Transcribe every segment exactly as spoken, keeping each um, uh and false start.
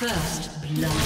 First blood.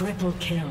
Triple kill.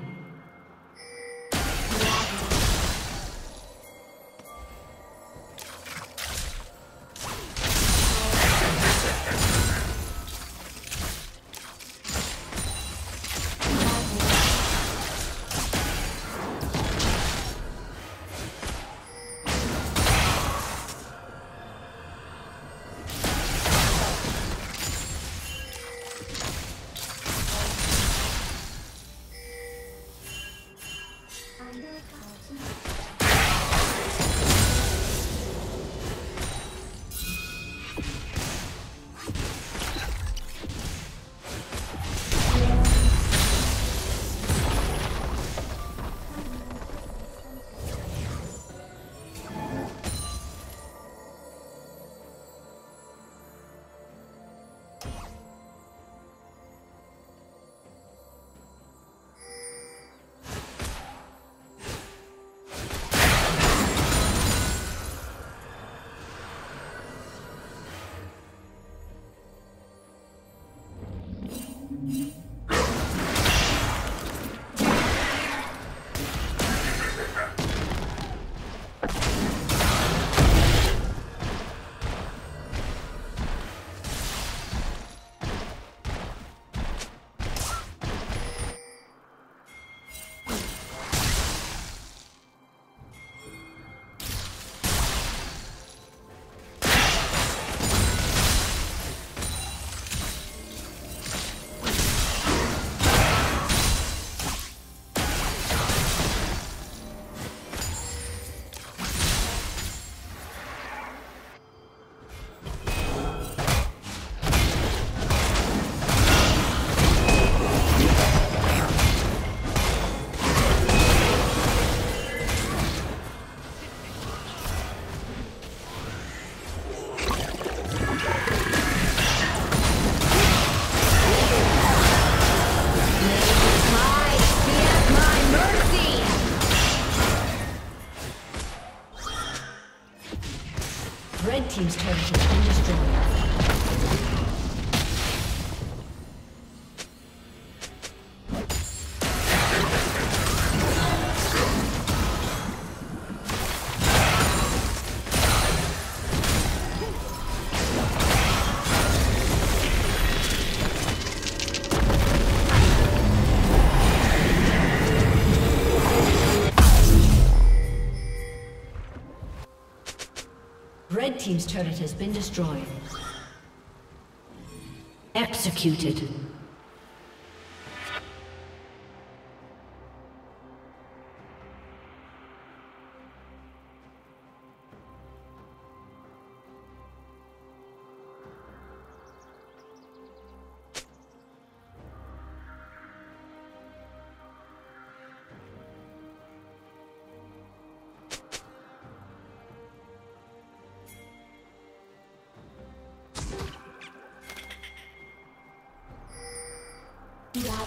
team's turret has been destroyed. Red team's turret has been destroyed. Executed.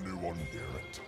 Anyone hear it?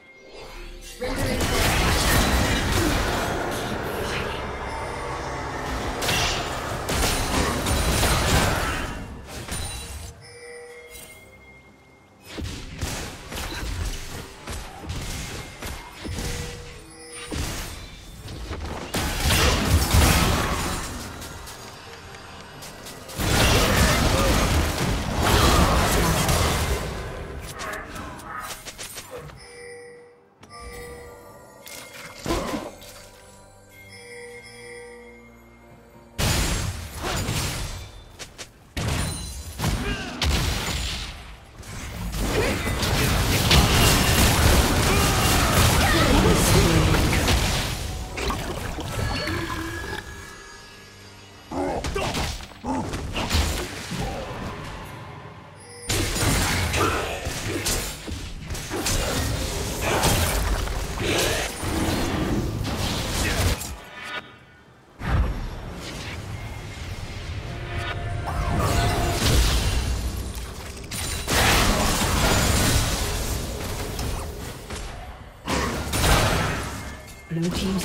Blue team's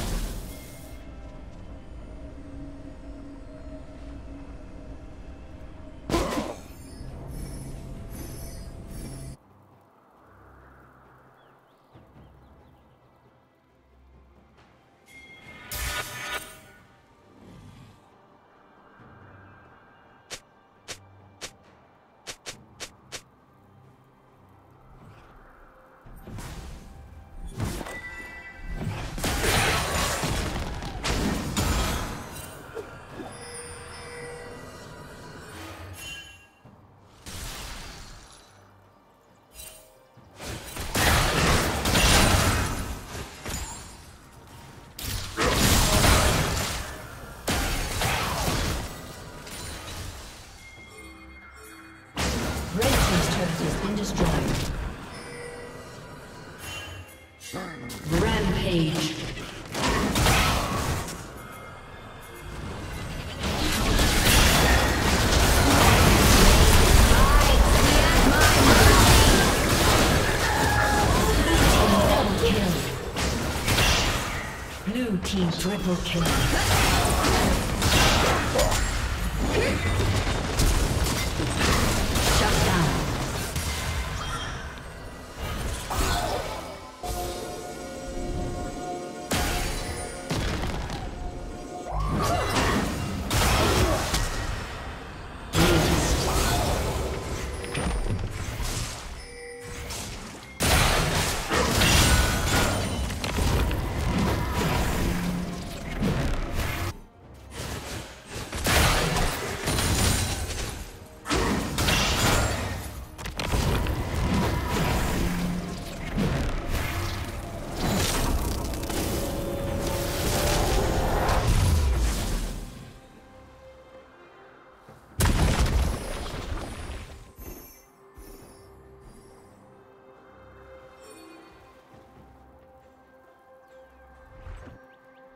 Rampage. Triple kill. Shut down.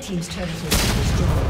Team's turret has been destroyed.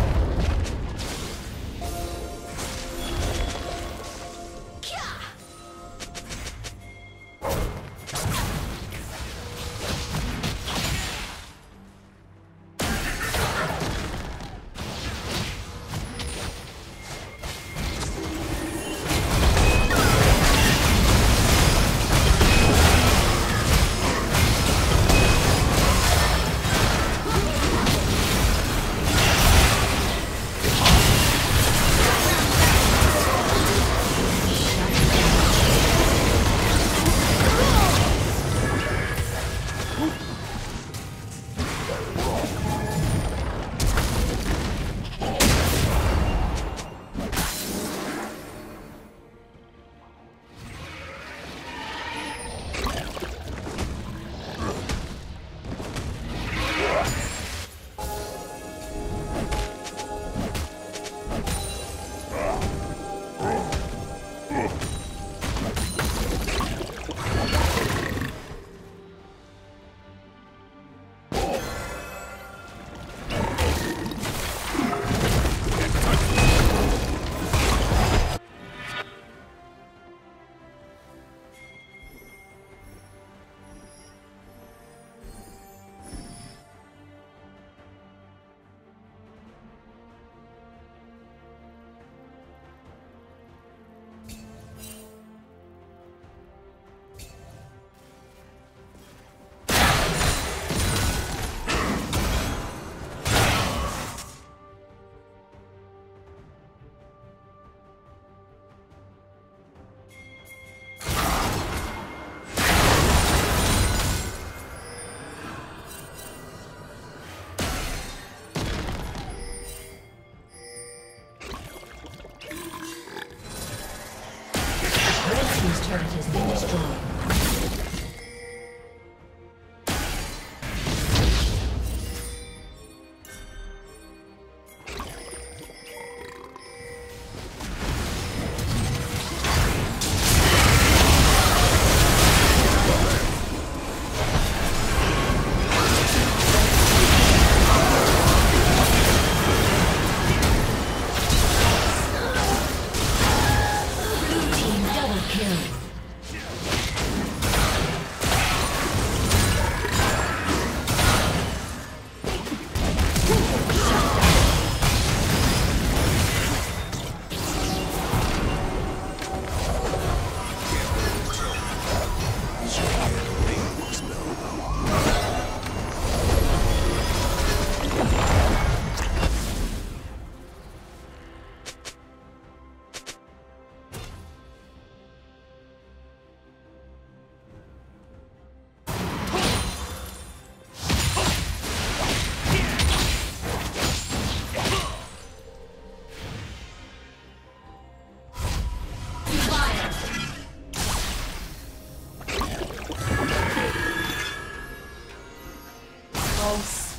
aus.